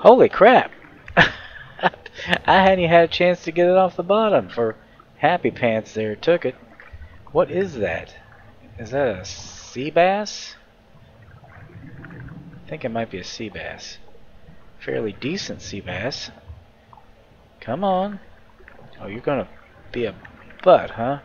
Holy crap! I hadn't had a chance to get it off the bottom for Happy Pants there took it. What is that? Is that a sea bass? I think it might be a sea bass. Fairly decent sea bass. Come on. Oh, you're gonna be a butt, huh?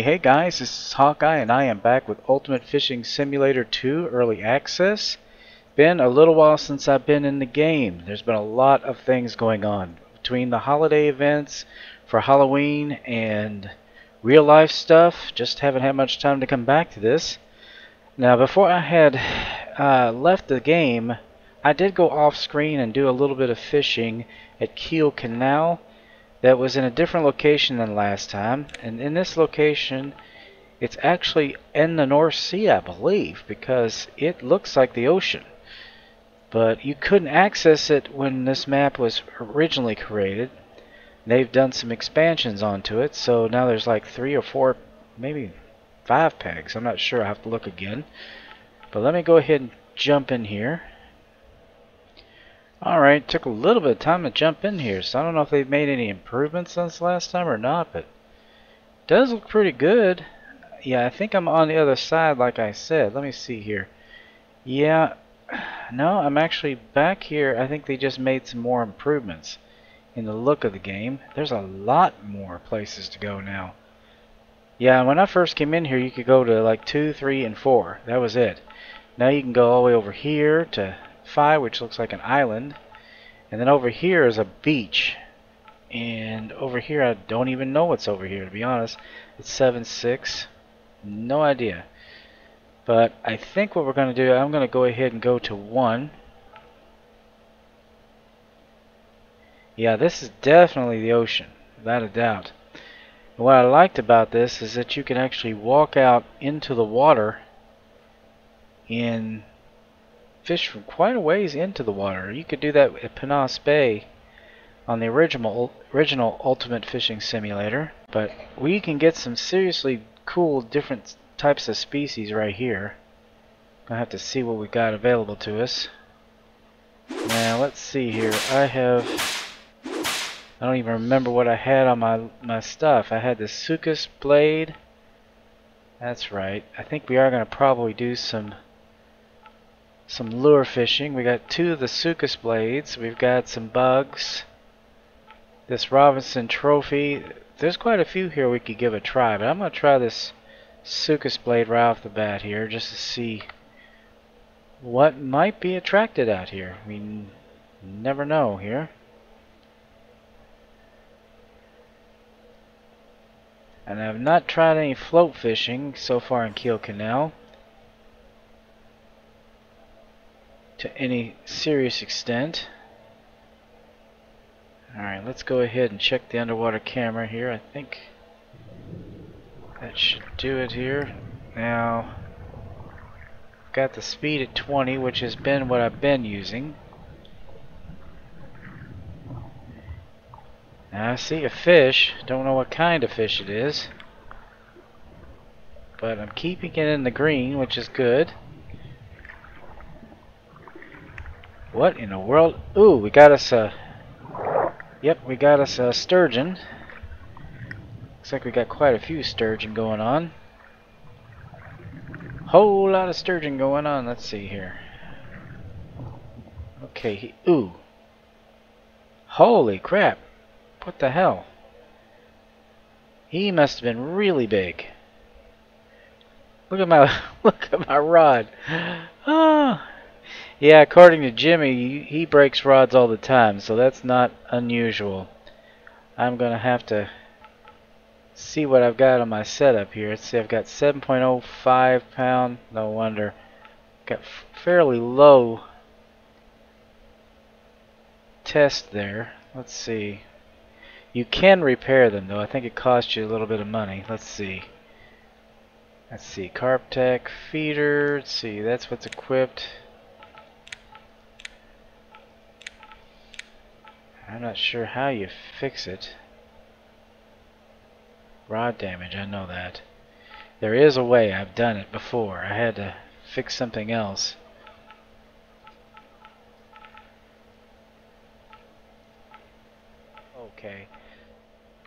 Hey guys, this is Hawkeye and I am back with Ultimate Fishing Simulator 2 Early Access. Been a little while since I've been in the game. There's been a lot of things going on between the holiday events for Halloween and real life stuff. Just haven't had much time to come back to this. Now before I had left the game, I did go off screen and do a little bit of fishing at Kiel Canal. That was in a different location than last time, and in this location it's actually in the North Sea, I believe, because it looks like the ocean, but you couldn't access it when this map was originally created. They've done some expansions onto it, so now there's like 3 or 4, maybe 5 pegs. I'm not sure, I have to look again, but let me go ahead and jump in here. Alright, took a little bit of time to jump in here, so I don't know if they've made any improvements since last time or not, but it does look pretty good. Yeah, I think I'm on the other side like I said. Let me see here. Yeah, no, I'm actually back here. I think they just made some more improvements in the look of the game. There's a lot more places to go now. Yeah, when I first came in here, you could go to like 2, 3, and 4. That was it. Now you can go all the way over here to 5, which looks like an island, and then over here is a beach, and over here I don't even know what's over here, to be honest. It's 7-6, no idea, but I think what we're going to do, I'm going to go ahead and go to 1. Yeah, this is definitely the ocean, without a doubt. And what I liked about this is that you can actually walk out into the water in fish from quite a ways into the water. You could do that at Pinas Bay on the original Ultimate Fishing Simulator, but we can get some seriously cool different types of species right here. I have to see what we got available to us. Now let's see here. I don't even remember what I had on my stuff. I had the Sukas blade. That's right. I think we are going to probably do some lure fishing. We got 2 of the Sukas blades. We've got some bugs. This Robinson Trophy. There's quite a few here we could give a try, but I'm going to try this Sukas blade right off the bat here just to see what might be attracted out here. We never know here. And I've not tried any float fishing so far in Kiel Canal to any serious extent. Alright, let's go ahead and check the underwater camera here. I think that should do it here. Now, I've got the speed at 20, which has been what I've been using. Now I see a fish. Don't know what kind of fish it is, but I'm keeping it in the green, which is good. What in the world? Ooh, we got us a... Yep, we got us a sturgeon. Looks like we got quite a few sturgeon going on. Whole lot of sturgeon going on. Let's see here. Okay, ooh. Holy crap. What the hell? He must have been really big. Look at my rod. Ah. Yeah, according to Jimmy, he breaks rods all the time, so that's not unusual. I'm going to have to see what I've got on my setup here. Let's see, I've got 7.05 pound. No wonder. Got fairly low test there. Let's see. You can repair them, though. I think it costs you a little bit of money. Let's see. Let's see. CarpTech feeder. Let's see. That's what's equipped. I'm not sure how you fix it. Rod damage, I know that. There is a way. I've done it before. I had to fix something else. Okay.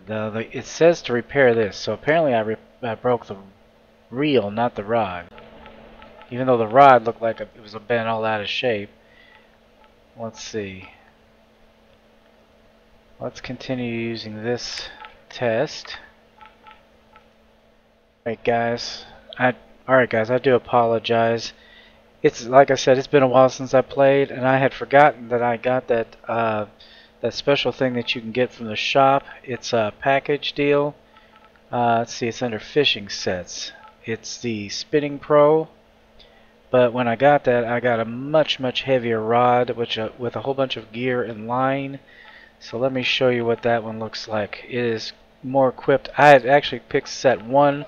It says to repair this, so apparently I broke the reel, not the rod. Even though the rod looked like it was bent all out of shape. Let's see. Let's continue using this test. All right guys, I do apologize. It's like I said, it's been a while since I played, and I had forgotten that I got that that special thing that you can get from the shop. It's a package deal. Let's see, it's under fishing sets. It's the Spinning Pro. But when I got that, I got a much heavier rod, which with a whole bunch of gear and line. So let me show you what that one looks like. It is more equipped. I had actually picked set 1,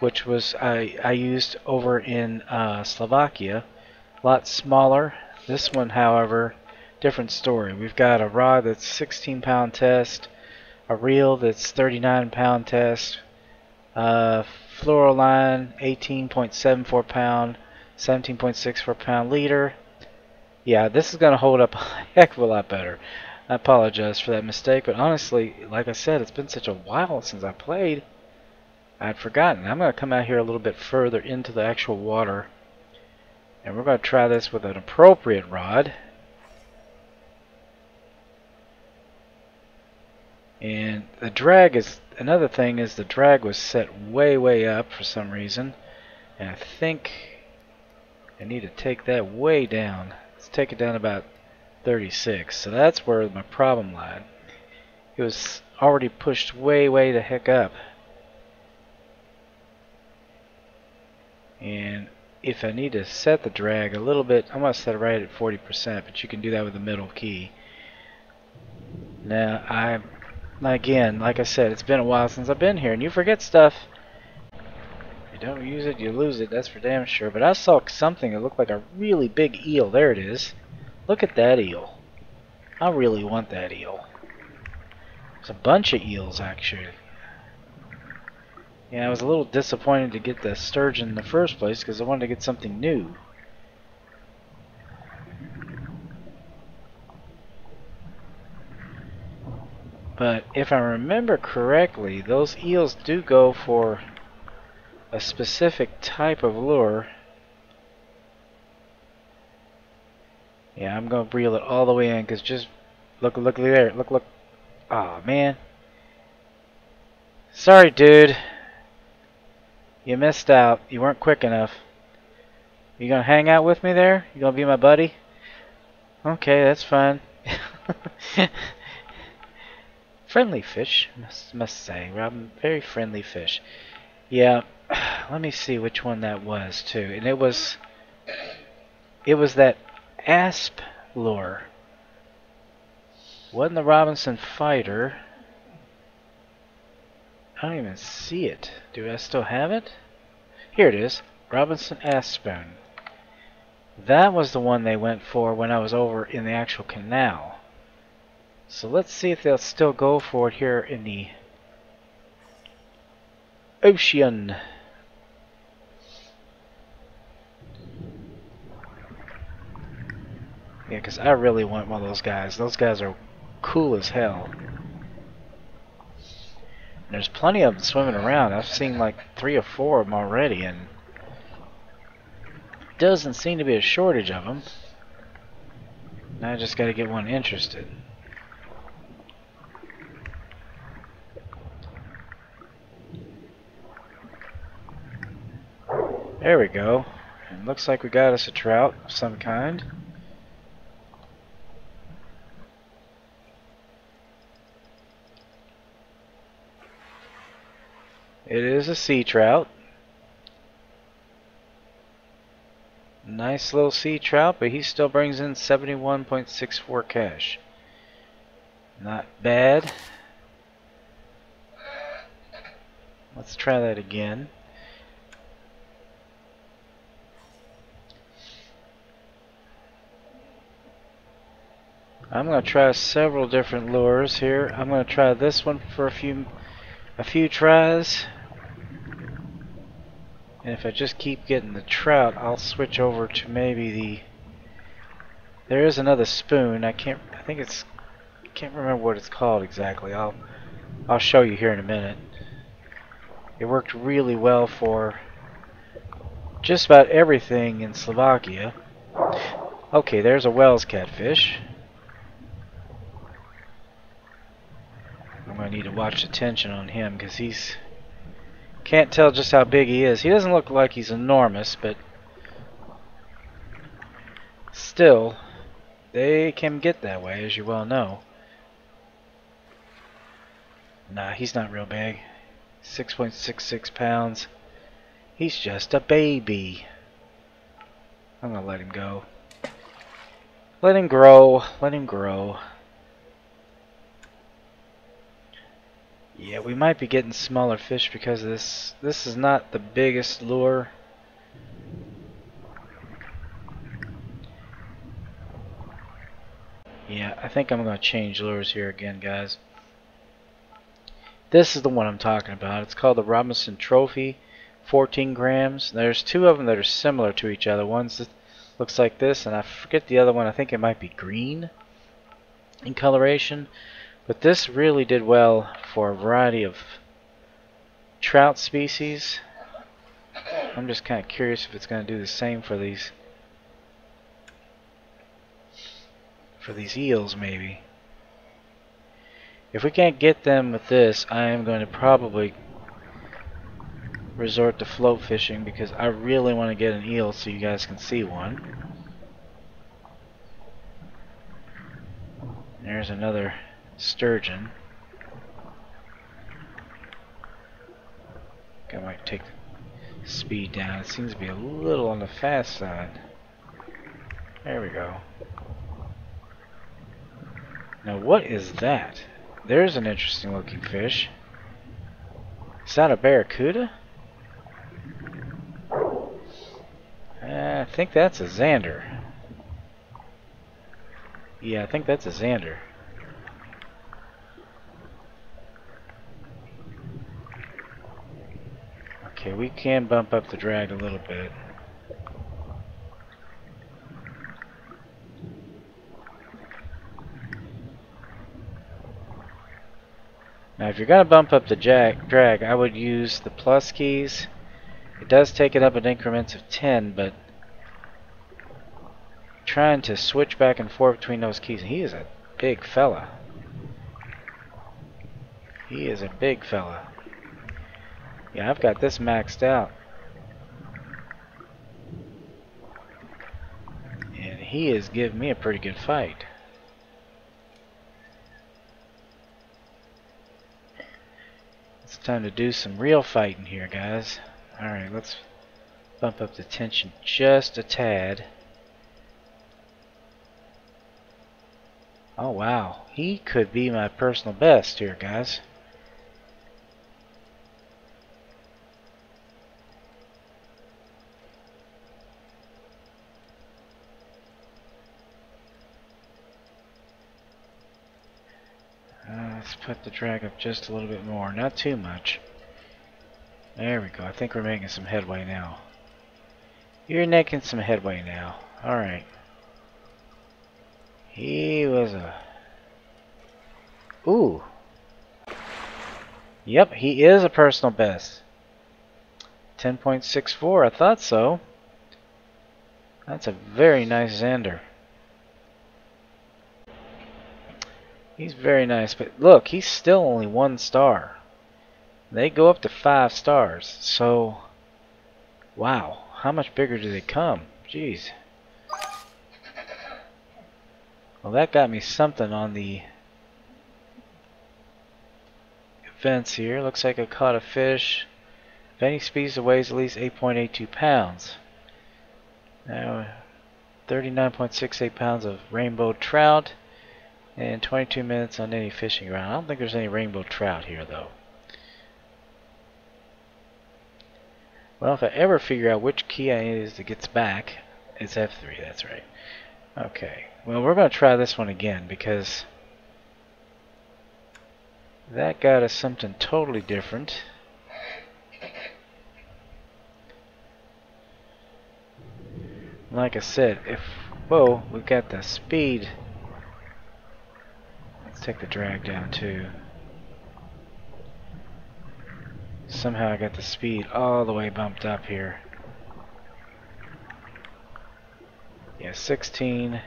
which was I used over in Slovakia. A lot smaller. This one, however, different story. We've got a rod that's 16 pound test, a reel that's 39 pound test, fluoroline 18.74 pound, 17.64 pound leader. Yeah, this is going to hold up a heck of a lot better. I apologize for that mistake, but honestly, like I said, it's been such a while since I played, I'd forgotten. I'm going to come out here a little bit further into the actual water, and we're going to try this with an appropriate rod. And the drag is, another thing is the drag was set way up for some reason, and I think I need to take that way down. Let's take it down about 36, so that's where my problem lied. It was already pushed way the heck up. And if I need to set the drag a little bit, I'm going to set it right at 40%, but you can do that with the middle key. Now, again, like I said, it's been a while since I've been here, and you forget stuff. If you don't use it, you lose it, that's for damn sure. But I saw something that looked like a really big eel. There it is. Look at that eel. I really want that eel. There's a bunch of eels, actually. Yeah, I was a little disappointed to get the sturgeon in the first place because I wanted to get something new. But if I remember correctly, those eels do go for a specific type of lure. Yeah, I'm going to reel it all the way in, because just, look there, look. Aw, man. Sorry, dude. You missed out. You weren't quick enough. You going to hang out with me there? You going to be my buddy? Okay, that's fine. Friendly fish, must say. Robin, very friendly fish. Yeah, let me see which one that was, too. And it was that Asp lure. Wasn't the Robinson fighter. I don't even see it. Do I still have it? Here it is. Robinson Asp Spoon. That was the one they went for when I was over in the actual canal. So let's see if they'll still go for it here in the ocean. Yeah, because I really want one of those guys. Those guys are cool as hell. And there's plenty of them swimming around. I've seen like 3 or 4 of them already, and doesn't seem to be a shortage of them. Now I just got to get one interested. There we go. And looks like we got us a trout of some kind. It is a sea trout. Nice little sea trout, but he still brings in 71.64 cash. Not bad. Let's try that again. I'm going to try several different lures here. I'm going to try this one for a few tries. And if I just keep getting the trout, I'll switch over to maybe the... There is another spoon. I can't remember what it's called exactly. I'll show you here in a minute. It worked really well for just about everything in Slovakia. Okay, there's a Wells catfish. I'm gonna need to watch the tension on him because he's... Can't tell just how big he is. He doesn't look like he's enormous, but still, they can get that way, as you well know. Nah, he's not real big. 6.66 pounds. He's just a baby. I'm gonna let him go. Let him grow. Let him grow. Yeah, we might be getting smaller fish because of this. This is not the biggest lure. Yeah, I think I'm going to change lures here again, guys. This is the one I'm talking about. It's called the Robinson Trophy, 14 grams. There's two of them that are similar to each other. One's that looks like this, and I forget the other one. I think it might be green in coloration. But this really did well for a variety of trout species. I'm just kind of curious if it's going to do the same for these eels, maybe. If we can't get them with this, I am going to probably resort to float fishing because I really want to get an eel so you guys can see one. There's another sturgeon. I might take the speed down. It seems to be a little on the fast side. There we go. Now what is that? There's an interesting looking fish. Is that a barracuda? I think that's a Zander. Yeah, I think that's a Zander. Okay, we can bump up the drag a little bit. Now if you're going to bump up the drag, I would use the plus keys. It does take it up in increments of 10, but trying to switch back and forth between those keys. And he is a big fella. He is a big fella. Yeah, I've got this maxed out. And he is giving me a pretty good fight. It's time to do some real fighting here, guys. Alright, let's bump up the tension just a tad. Oh, wow. He could be my personal best here, guys. Let's put the drag up just a little bit more. Not too much. There we go. I think we're making some headway now. You're making some headway now. Alright. He was a... Ooh. Yep, he is a personal best. 10.64. I thought so. That's a very nice Zander. He's very nice, but look, he's still only 1 star. They go up to 5 stars, so wow. how much bigger do they come? Jeez. Well, that got me something on the events here. Looks like I caught a fish of any species that weighs at least 8.82 pounds. Now, 39.68 pounds of rainbow trout and 22 minutes on any fishing ground. I don't think there's any rainbow trout here, though. Well, if I ever figure out which key it is that gets back, it's F3, that's right. Okay, well, we're going to try this one again because that got us something totally different. Like I said, if, whoa, we've got the speed. Let's take the drag down too. Somehow I got the speed all the way bumped up here. Yeah, 16.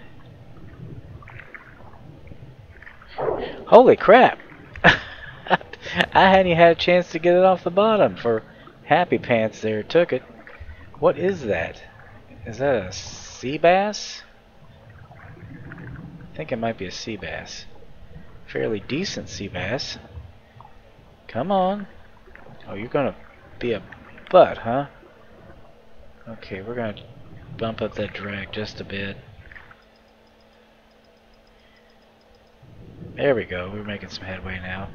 Holy crap! I hadn't even had a chance to get it off the bottom for Happy Pants there. Took it. What is that? Is that a sea bass? I think it might be a sea bass. Fairly decent sea bass. Come on. Oh, you're gonna be a butt, huh? Okay, we're gonna bump up that drag just a bit. There we go, we're making some headway now.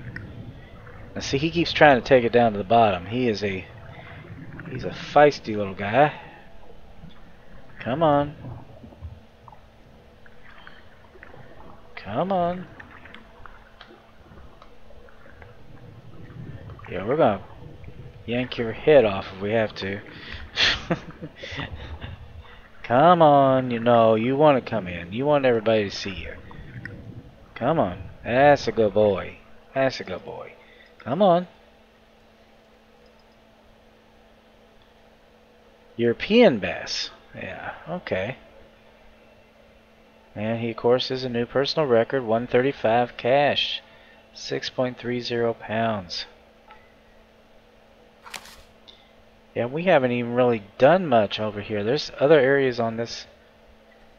Now see, he keeps trying to take it down to the bottom. He is a... he's a feisty little guy. Come on. Come on. Yeah, we're gonna yank your head off if we have to. Come on, you know, you want to come in. You want everybody to see you. Come on. That's a good boy. That's a good boy. Come on. European bass. Yeah, okay. And he, of course, is a new personal record. 135 cash. 6.30 pounds. Yeah, we haven't even really done much over here. There's other areas on this.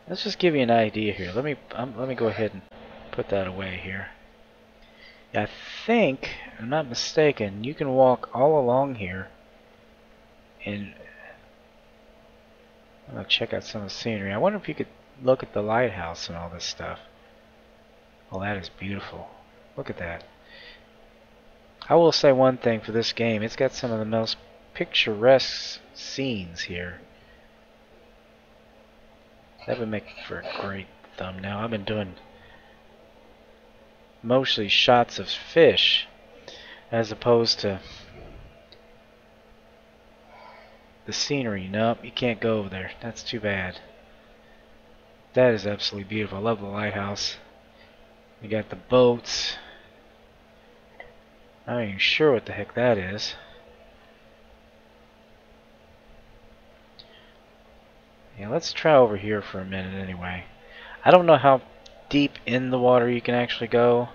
Let's just give you an idea here. Let me go ahead and put that away here. Yeah, I think, if I'm not mistaken, you can walk all along here. And I'm gonna check out some of the scenery. I wonder if you could look at the lighthouse and all this stuff. Well, that is beautiful. Look at that. I will say one thing for this game. It's got some of the most picturesque scenes here. That would make for a great thumbnail. I've been doing mostly shots of fish as opposed to the scenery. Nope, you can't go over there. That's too bad. That is absolutely beautiful. I love the lighthouse. You got the boats. I'm not even sure what the heck that is. Yeah, let's try over here for a minute anyway. I don't know how deep in the water you can actually go,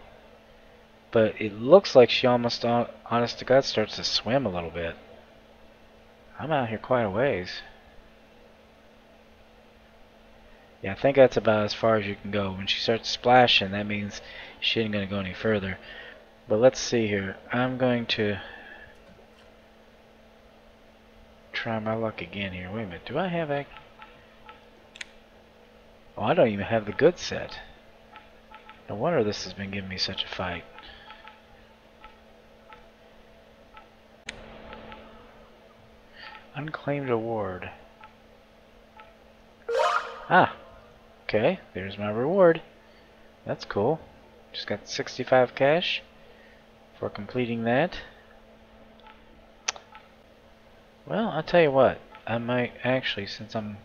but it looks like she almost, honest to God, starts to swim a little bit. I'm out here quite a ways. Yeah, I think that's about as far as you can go. When she starts splashing, that means she ain't gonna go any further. But let's see here. I'm going to try my luck again here. Wait a minute. Do I have a... oh, I don't even have the good set. No wonder this has been giving me such a fight. Unclaimed award. Ah! Okay, there's my reward. That's cool. Just got 65 cash for completing that. Well, I'll tell you what. I might actually, since I'm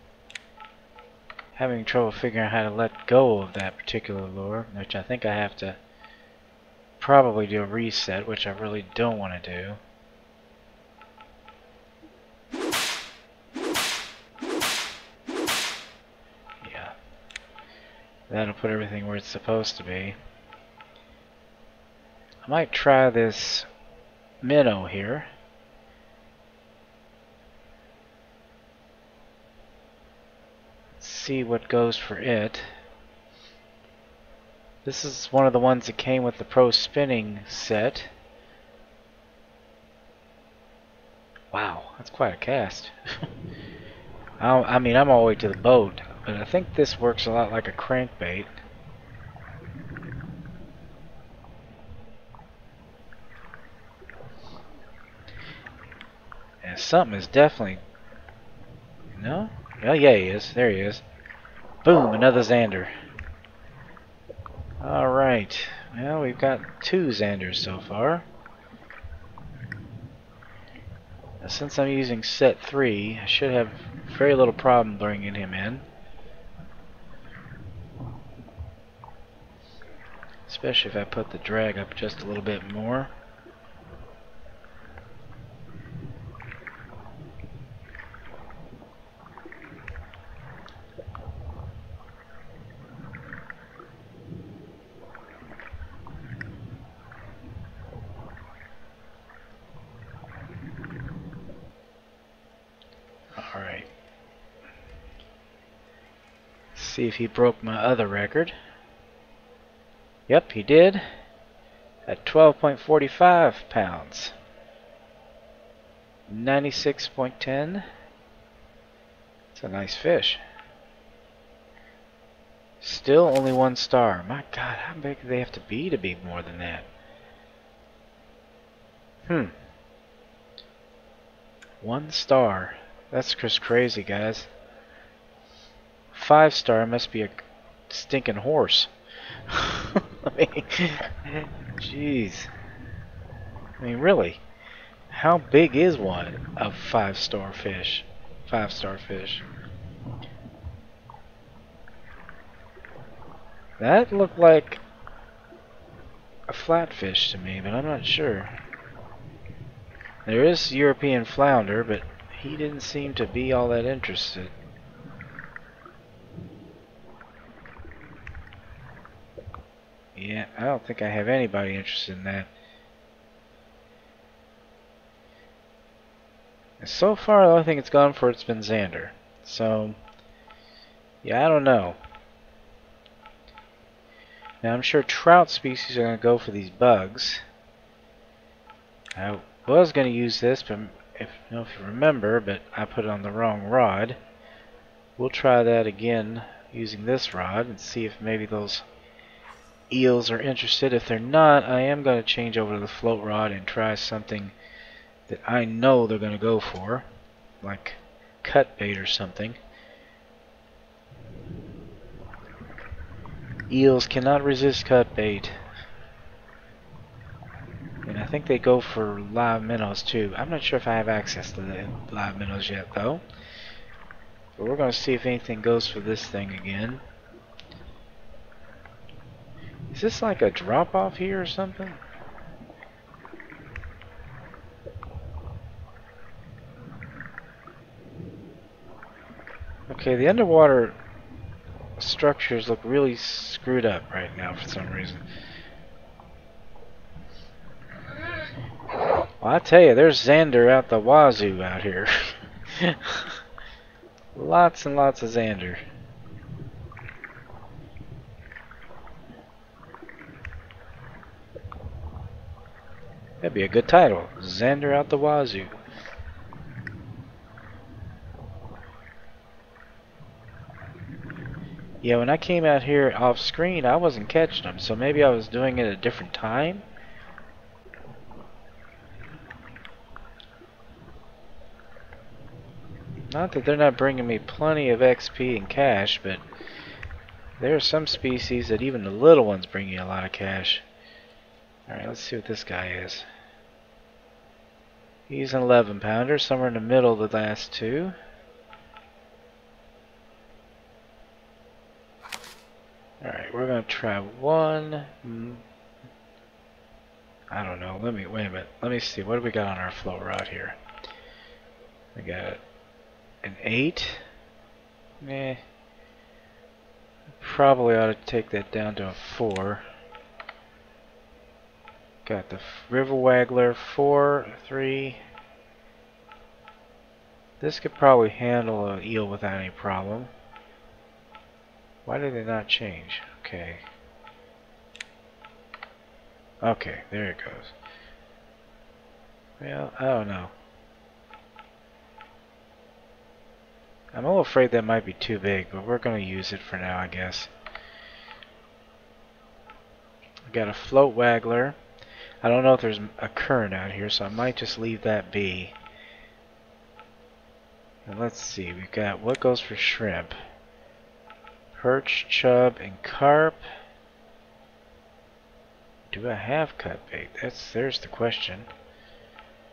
having trouble figuring out how to let go of that particular lure, which I think I have to probably do a reset, which I really don't want to do. Yeah. That'll put everything where it's supposed to be. I might try this minnow here. see what goes for it. This is one of the ones that came with the Pro Spinning set. Wow, that's quite a cast. I mean, I'm all the way to the boat, but I think this works a lot like a crankbait. And something is definitely... No? Oh yeah, he is. There he is. Boom, another Zander. Alright, well, we've got 2 Zanders so far. Now, since I'm using set 3, I should have very little problem bringing him in. Especially if I put the drag up just a little bit more. See if he broke my other record. Yep, he did. At 12.45 pounds. 96.10. It's a nice fish. Still only 1 star. My God, how big do they have to be more than that? Hmm. 1 star. That's just crazy, guys. 5-star must be a stinking horse. I mean, jeez. I mean, really, how big is one of 5-star fish? 5-star fish. That looked like a flatfish to me, but I'm not sure. There is European flounder, but he didn't seem to be all that interested. Yeah, I don't think I have anybody interested in that. And so far, the only thing it's gone for it's been Zander. So, yeah, I don't know. Now, I'm sure trout species are going to go for these bugs. I was going to use this, but if you remember, but I put it on the wrong rod. We'll try that again using this rod and see if maybe those eels are interested. If they're not, I am going to change over to the float rod and try something that I know they're going to go for, like cut bait or something. Eels cannot resist cut bait, and I think they go for live minnows too. I'm not sure if I have access to the live minnows yet though, but we're going to see if anything goes for this thing again. Is this like a drop-off here or something? Okay, the underwater structures look really screwed up right now for some reason. Well, I tell you, there's Zander out the wazoo out here. Lots and lots of Zander. That'd be a good title. Zander out the wazoo. Yeah, when I came out here off screen, I wasn't catching them, so maybe I was doing it at a different time. Not that they're not bringing me plenty of XP and cash, but there are some species that even the little ones bring you a lot of cash. Alright, let's see what this guy is. He's an 11-pounder, somewhere in the middle of the last 2. Alright, we're going to try one. I don't know. Wait a minute. Let me see. What do we got on our float rod here? We got an 8. Meh. Probably ought to take that down to a 4. Got the river waggler, 4, 3. This could probably handle an eel without any problem. Why did it not change? Okay. Okay, there it goes. Well, I don't know. I'm a little afraid that might be too big, but we're going to use it for now, I guess. I got a float waggler. I don't know if there's a current out here, so I might just leave that be. And let's see, we've got what goes for shrimp. Perch, chub, and carp. Do I have cut bait? There's the question.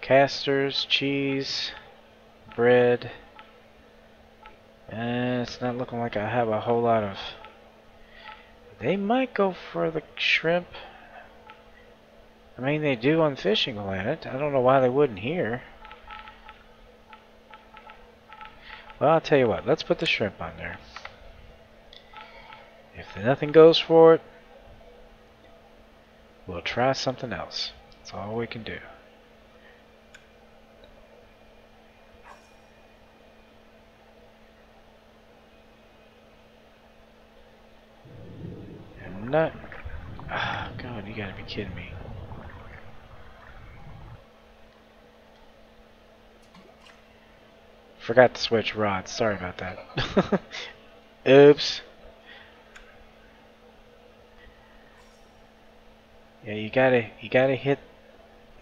Casters, cheese, bread. It's not looking like I have a whole lot of... They might go for the shrimp. I mean, they do on Fishing Planet. I don't know why they wouldn't here. Well, I'll tell you what. Let's put the shrimp on there. If nothing goes for it, we'll try something else. That's all we can do. I'm not... Oh, God, you gotta be kidding me. Forgot to switch rods. Sorry about that. Oops. Yeah, you gotta hit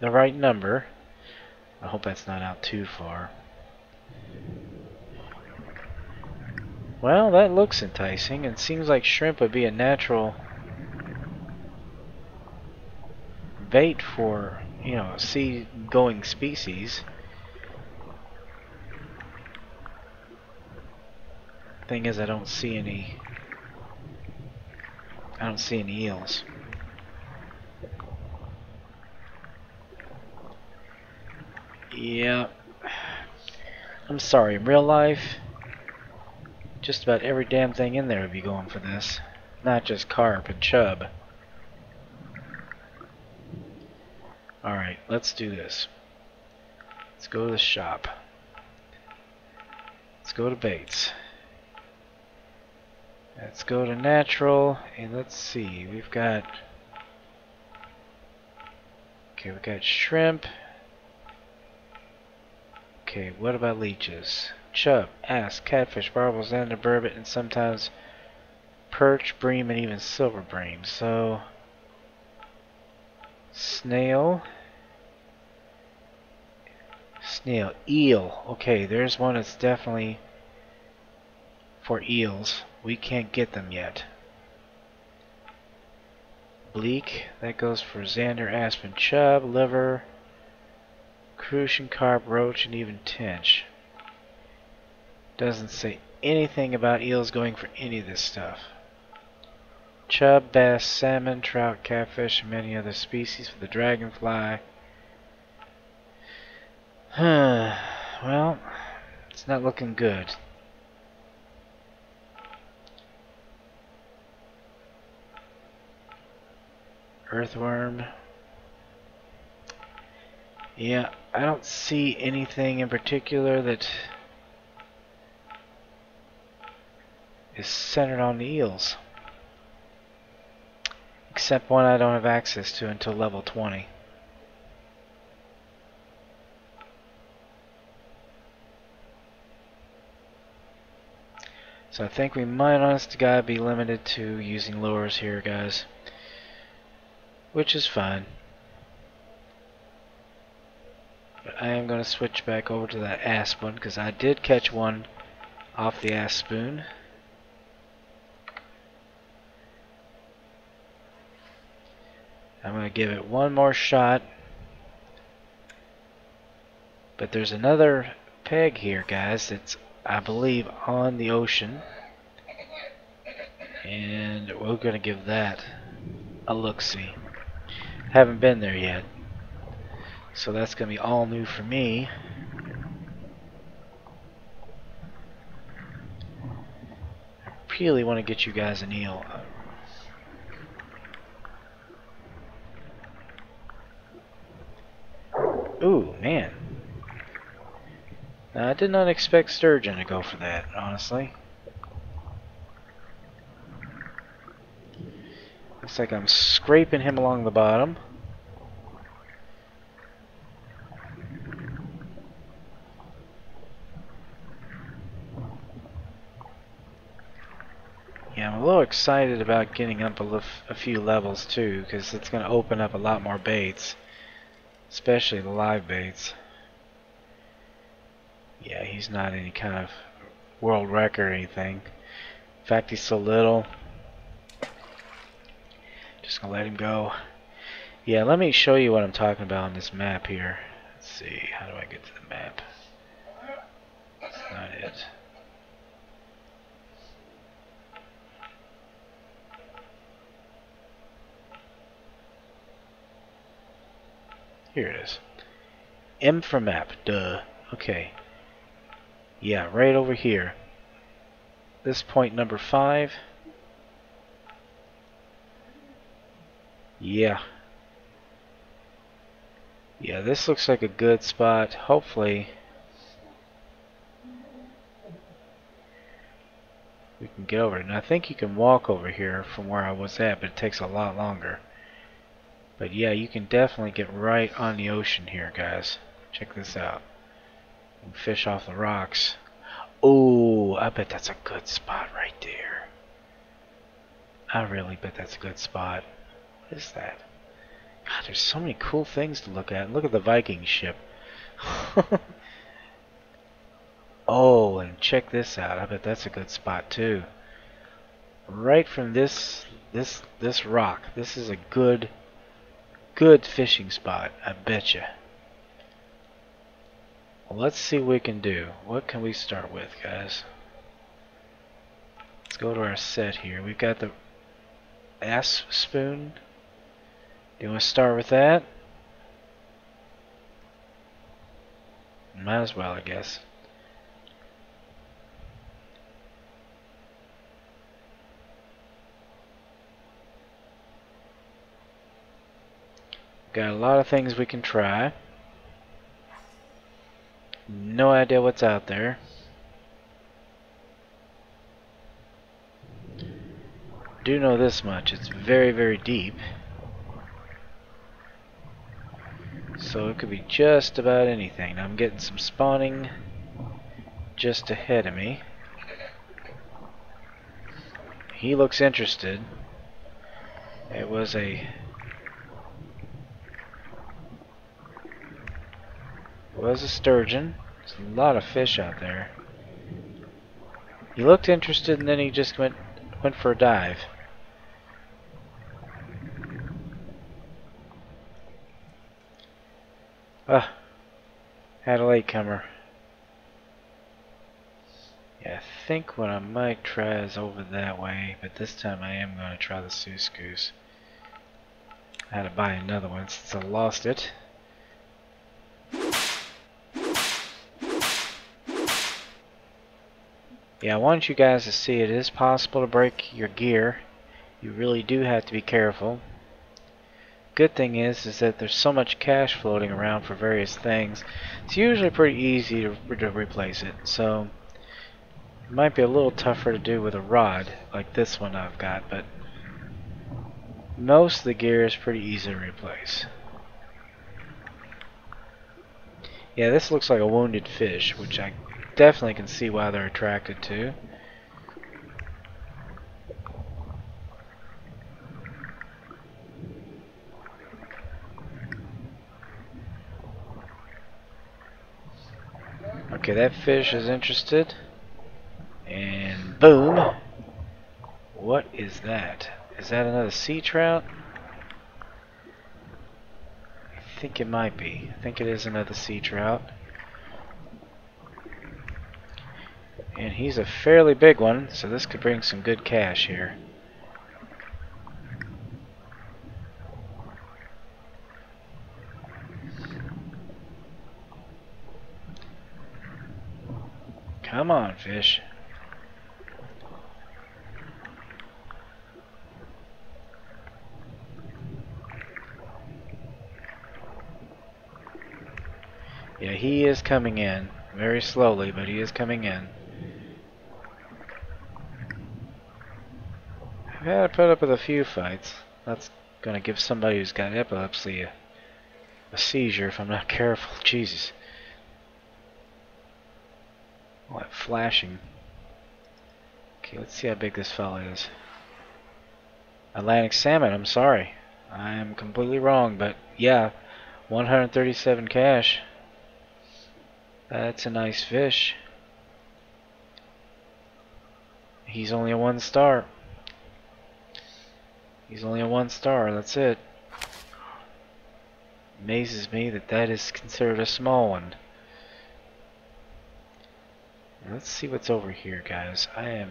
the right number. I hope that's not out too far. Well, that looks enticing, and seems like shrimp would be a natural bait for, you know, sea-going species. Thing is, I don't see any eels. Yeah, I'm sorry, in real life just about every damn thing in there would be going for this, not just carp and chub. Alright, let's do this. Let's go to the shop. Let's go to baits. Let's go to natural, and let's see, we've got... Okay, we got shrimp. Okay, what about leeches? Chub, asp, catfish, barbels, zander, burbot, and sometimes perch, bream, and even silver bream. So, snail, eel. Okay, there's one that's definitely for eels. We can't get them yet. Bleak, that goes for zander, asp, and chub, liver, crucian, carp, roach, and even tench. Doesn't say anything about eels going for any of this stuff. Chub, bass, salmon, trout, catfish, and many other species for the dragonfly. Well, it's not looking good. Earthworm. Yeah, I don't see anything in particular that is centered on the eels. Except one I don't have access to until level 20. So I think we might, honest to God, be limited to using lures here, guys. Which is fine. But I am going to switch back over to that asp one, because I did catch one off the asp spoon. I'm going to give it one more shot. But there's another peg here, guys, that's, I believe, on the ocean. And we're going to give that a look-see. Haven't been there yet, so that's gonna be all new for me. I really want to get you guys an eel. Ooh, man, I did not expect sturgeon to go for that, honestly. Looks like I'm scraping him along the bottom. Yeah, I'm a little excited about getting up a few levels too, because it's going to open up a lot more baits, especially the live baits. Yeah, he's not any kind of world record or anything. In fact, he's so little. Just gonna let him go. Yeah, let me show you what I'm talking about on this map here. Let's see, how do I get to the map? That's not it. Here it is. M for map, duh. Okay. Yeah, right over here. This point number 5. Yeah. Yeah, this looks like a good spot. Hopefully we can get over it. And I think you can walk over here from where I was at, but it takes a lot longer. But yeah, you can definitely get right on the ocean here, guys. Check this out. Fish off the rocks. Oh, I bet that's a good spot right there. I really bet that's a good spot. What is that? God, there's so many cool things to look at. Look at the Viking ship. Oh, and check this out. I bet that's a good spot too. Right from this rock. This is a good fishing spot. I bet you. Well, let's see what we can do. What can we start with, guys? Let's go to our set here. We've got the Asp Spoon. Do you want to start with that? Might as well, I guess. Got a lot of things we can try. No idea what's out there. Do know this much, it's very, very deep. So it could be just about anything. I'm getting some spawning just ahead of me. He looks interested. It was a sturgeon. There's a lot of fish out there. He looked interested and then he just went for a dive. Ah, had a latecomer. Yeah, I think what I might try is over that way, but this time I am going to try the Seuss Goose. I had to buy another one since I lost it. Yeah, I want you guys to see it is possible to break your gear. You really do have to be careful. Good thing is that there's so much cash floating around for various things. It's usually pretty easy to replace it. So it might be a little tougher to do with a rod like this one I've got, but most of the gear is pretty easy to replace. Yeah, this looks like a wounded fish, which I definitely can see why they're attracted to. Okay, that fish is interested. And boom! What is that? Is that another sea trout? I think it might be. I think it is another sea trout. And he's a fairly big one, so this could bring some good cash here. Come on, fish. Yeah, he is coming in. Very slowly, but he is coming in. I've had to put up with a few fights. That's gonna give somebody who's got epilepsy a seizure if I'm not careful. Jesus. All that flashing. Okay, let's see how big this fella is. Atlantic salmon, I'm sorry. I am completely wrong, but yeah, 137 cash. That's a nice fish. He's only a 1-star. He's only a 1-star, that's it. Amazes me that that is considered a small one. Let's see what's over here, guys. There's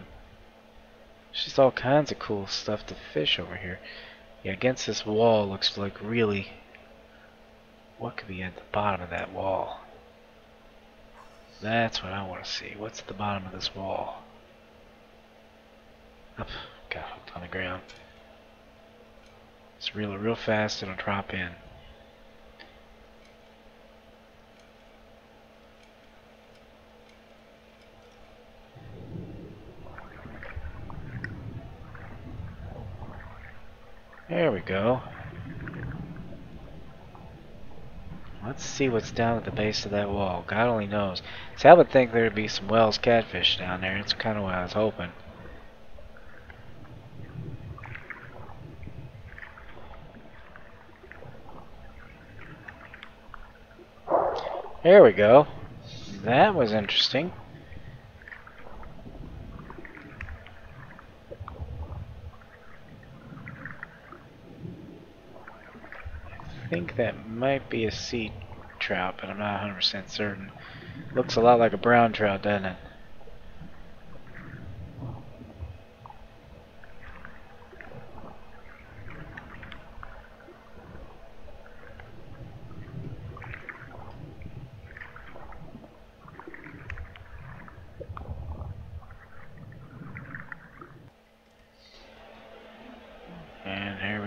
just all kinds of cool stuff to fish over here. Yeah, against this wall looks like really... What could be at the bottom of that wall? That's what I want to see. What's at the bottom of this wall? Up, got hooked on the ground. Let's reel it real fast, it'll drop in. There we go. Let's see what's down at the base of that wall. God only knows. See, I would think there would be some Wells catfish down there. That's kind of what I was hoping. There we go. That was interesting. I think that might be a sea trout, but I'm not 100% certain. Looks a lot like a brown trout, doesn't it?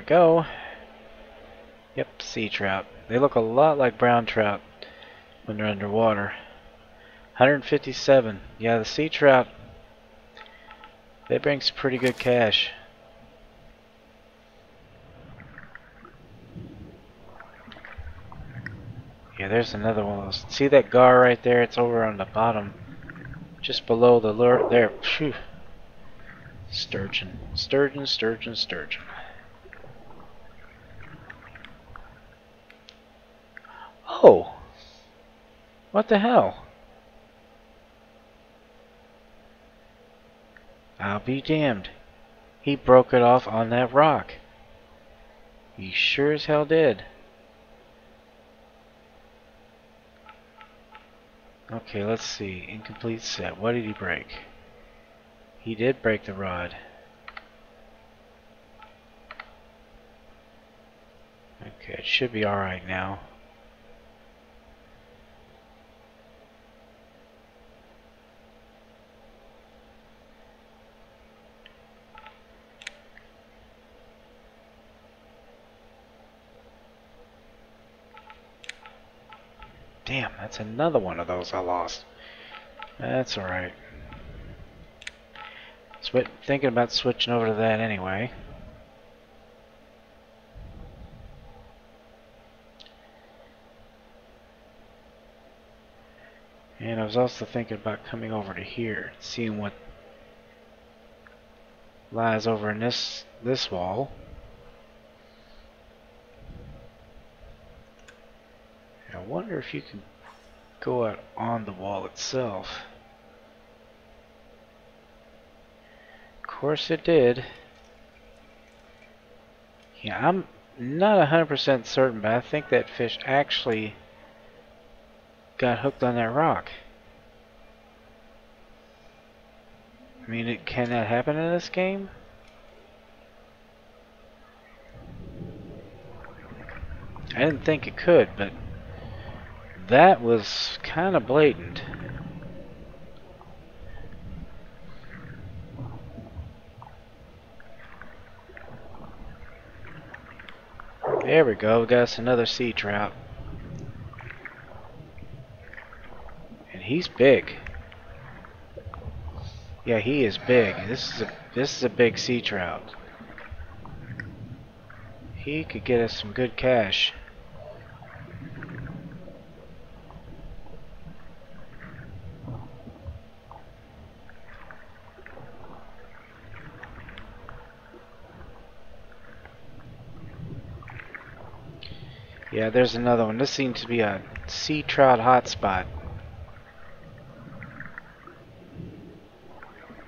Go. Yep, sea trout. They look a lot like brown trout when they're underwater. 157. Yeah, the sea trout, they bring some pretty good cash. Yeah, there's another one. See that gar right there? It's over on the bottom, just below the lure. There. Phew. Sturgeon. Sturgeon, sturgeon, sturgeon. Oh, what the hell? I'll be damned. He broke it off on that rock. He sure as hell did. Okay, let's see. Incomplete set. What did he break? He did break the rod. Okay, it should be alright now. Damn, that's another one of those I lost. That's alright. Thinking about switching over to that anyway. And I was also thinking about coming over to here, seeing what lies over in this wall. I wonder if you can go out on the wall itself. Of course it did. Yeah, I'm not 100% certain, but I think that fish actually got hooked on that rock. I mean, can that happen in this game? I didn't think it could, but that was kind of blatant. There we go, we got us another sea trout. And he's big. Yeah, he is big. This is a big sea trout. He could get us some good cash. Yeah, there's another one. This seems to be a sea trout hotspot.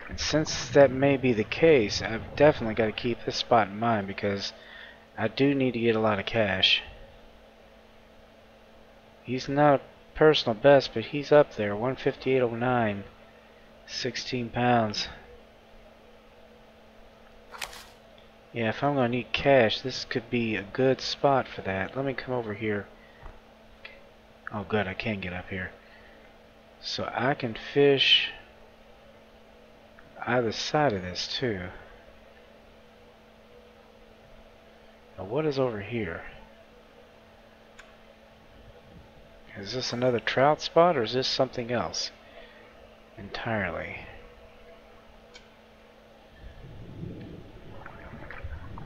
And since that may be the case, I've definitely got to keep this spot in mind because I do need to get a lot of cash. He's not a personal best, but he's up there. 158.09. 16 pounds. Yeah, if I'm going to need cash, this could be a good spot for that. Let me come over here. Oh good, I can get up here. So I can fish either side of this too. Now what is over here? Is this another trout spot or is this something else entirely?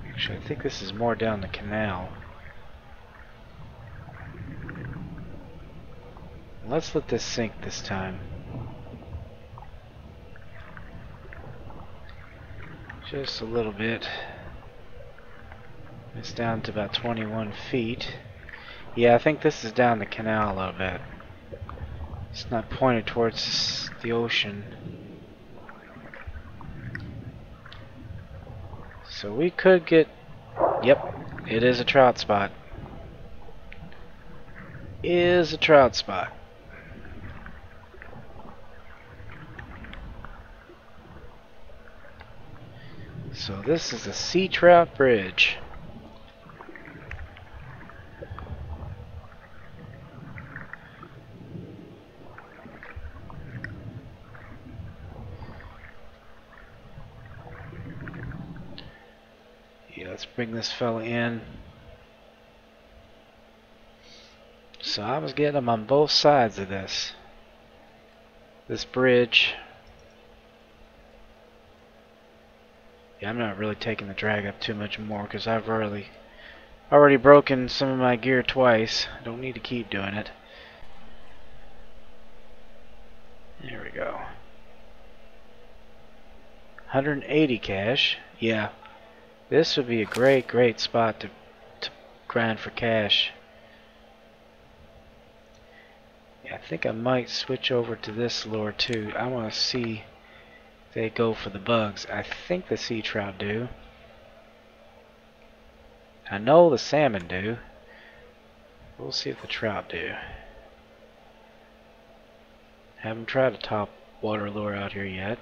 Actually, I think this is more down the canal. Let's let this sink this time. Just a little bit. It's down to about 21 feet. Yeah, I think this is down the canal a little bit. It's not pointed towards the ocean. So we could get, yep, it is a trout spot. Is a trout spot. So this is the Sea Trout Bridge. Bring this fella in. So I was getting them on both sides of this bridge. Yeah, I'm not really taking the drag up too much more because I've already broken some of my gear twice. I don't need to keep doing it. There we go. 180 cash. Yeah. This would be a great spot to grind for cash. Yeah, I think I might switch over to this lure too. I want to see if they go for the bugs. I think the sea trout do. I know the salmon do. We'll see if the trout do. Haven't tried a top water lure out here yet.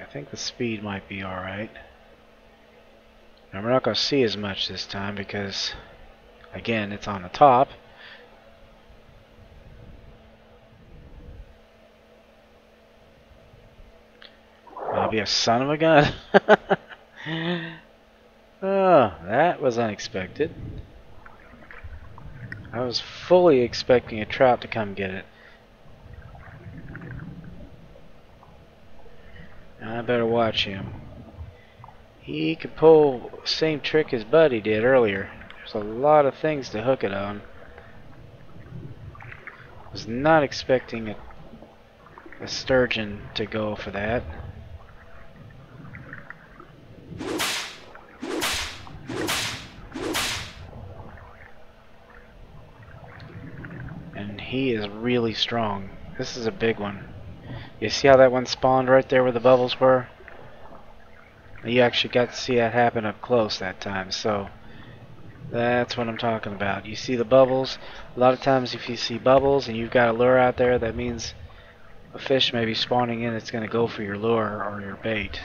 I think the speed might be alright. Now we're not going to see as much this time because, again, it's on the top. I'll be a son of a gun. Oh, that was unexpected. I was fully expecting a trout to come get it. I better watch him. He could pull the same trick his buddy did earlier. There's a lot of things to hook it on. I was not expecting a sturgeon to go for that. And he is really strong. This is a big one. You see how that one spawned right there where the bubbles were? You actually got to see that happen up close that time, so that's what I'm talking about. You see the bubbles. A lot of times if you see bubbles and you've got a lure out there, that means a fish may be spawning in. It's going to go for your lure or your bait.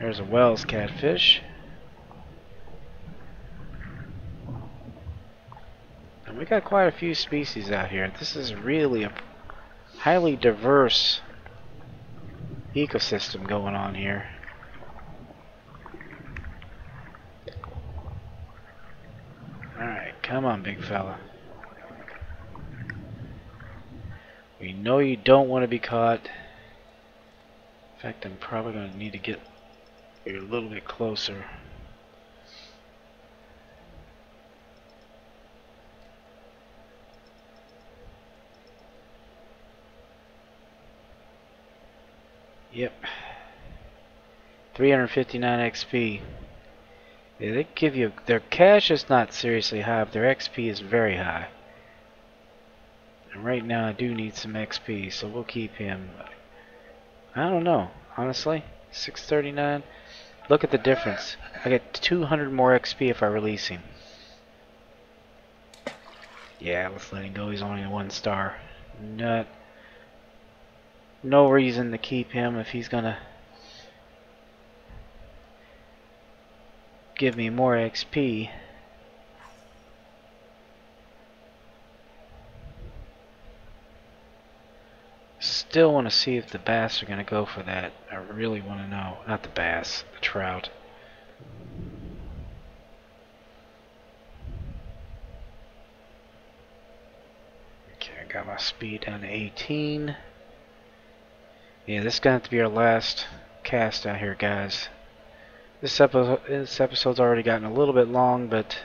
There's a Wells catfish. We got quite a few species out here. This is really a highly diverse ecosystem going on here. Alright, come on, big fella. We know you don't want to be caught. In fact, I'm probably going to need to get a little bit closer. Yep. 359 XP. Yeah, they give you, their cash is not seriously high, but their XP is very high. And right now I do need some XP, so we'll keep him. I don't know, honestly. 639. Look at the difference. I get 200 more XP if I release him. Yeah, let's let him go. He's only 1 star. No reason to keep him if he's gonna give me more XP. Still want to see if the bass are gonna go for that. I really want to know. Not the bass, the trout. Okay, I got my speed down to 18. Yeah, this is gonna have to be our last cast out here, guys. This episode's already gotten a little bit long, but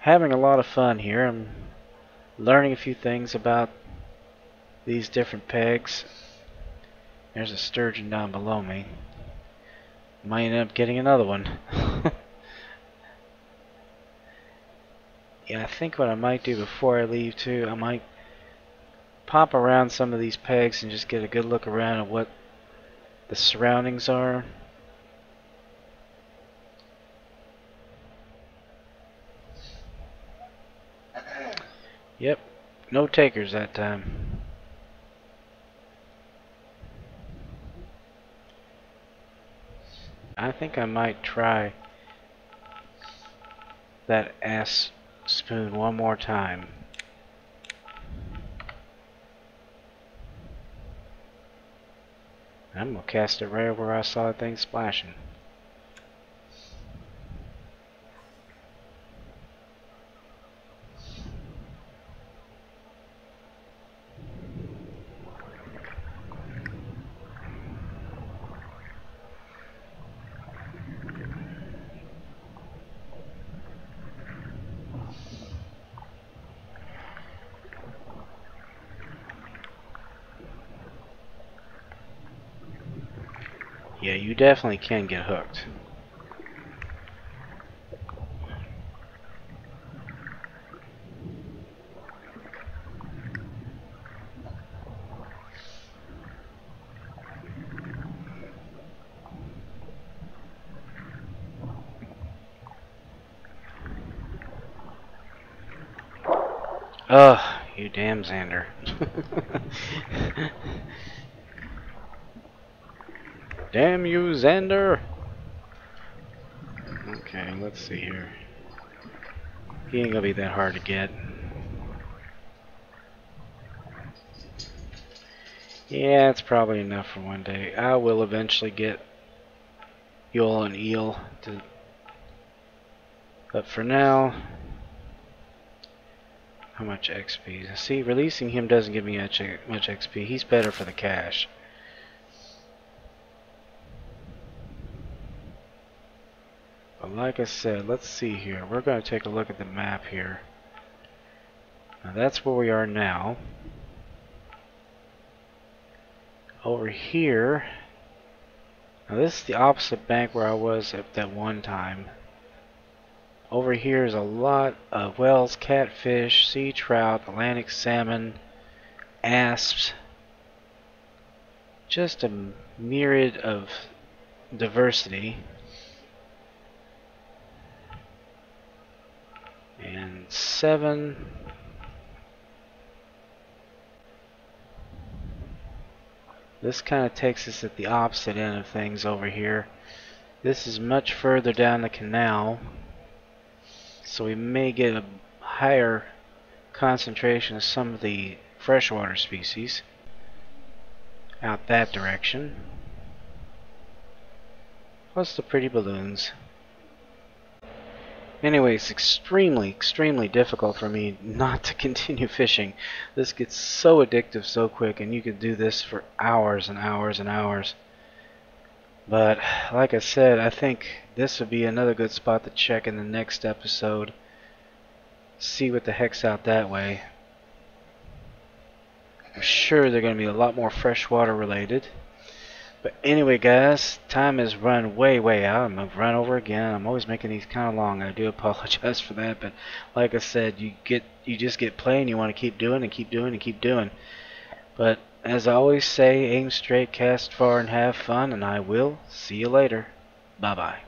having a lot of fun here. I'm learning a few things about these different pegs. There's a sturgeon down below me. Might end up getting another one. Yeah, I think what I might do before I leave too, I might pop around some of these pegs and just get a good look around at what the surroundings are. Yep, no takers that time. I think I might try that Asp spoon one more time. I'm gonna cast it right where I saw the thing splashing. Yeah, you definitely can get hooked. Ugh, you damn Zander. Damn you, Zander! Okay, let's see here. He ain't gonna be that hard to get. Yeah, it's probably enough for one day. I will eventually get you all an eel. But for now, how much XP? See, releasing him doesn't give me much XP. He's better for the cash. Like I said, let's see here. We're going to take a look at the map here. Now that's where we are now. Over here. Now this is the opposite bank where I was at that one time. Over here is a lot of Wells catfish, sea trout, Atlantic salmon, asps. Just a myriad of diversity. And 7. This kind of takes us at the opposite end of things over here. This is much further down the canal, so we may get a higher concentration of some of the freshwater species out that direction. Plus the pretty balloons. Anyway, it's extremely difficult for me not to continue fishing. This gets so addictive so quick, and you could do this for hours and hours and hours. But like I said, I think this would be another good spot to check in the next episode. See what the heck's out that way. I'm sure they're going to be a lot more freshwater related. But anyway, guys, time has run way out. I've run over again. I'm always making these kind of long. I do apologize for that, but like I said, you just get playing. You want to keep doing and keep doing and keep doing. But as I always say, aim straight, cast far, and have fun. And I will see you later. Bye bye.